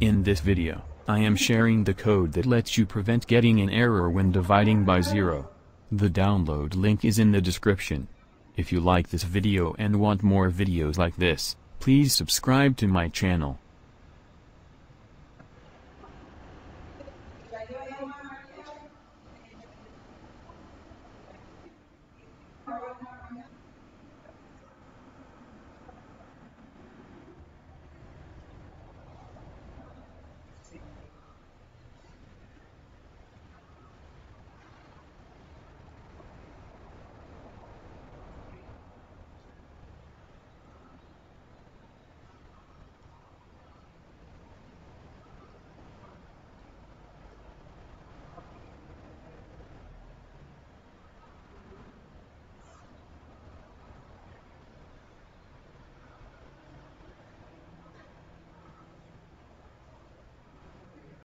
In this video, I am sharing the code that lets you prevent getting an error when dividing by zero. The download link is in the description. If you like this video and want more videos like this, please subscribe to my channel.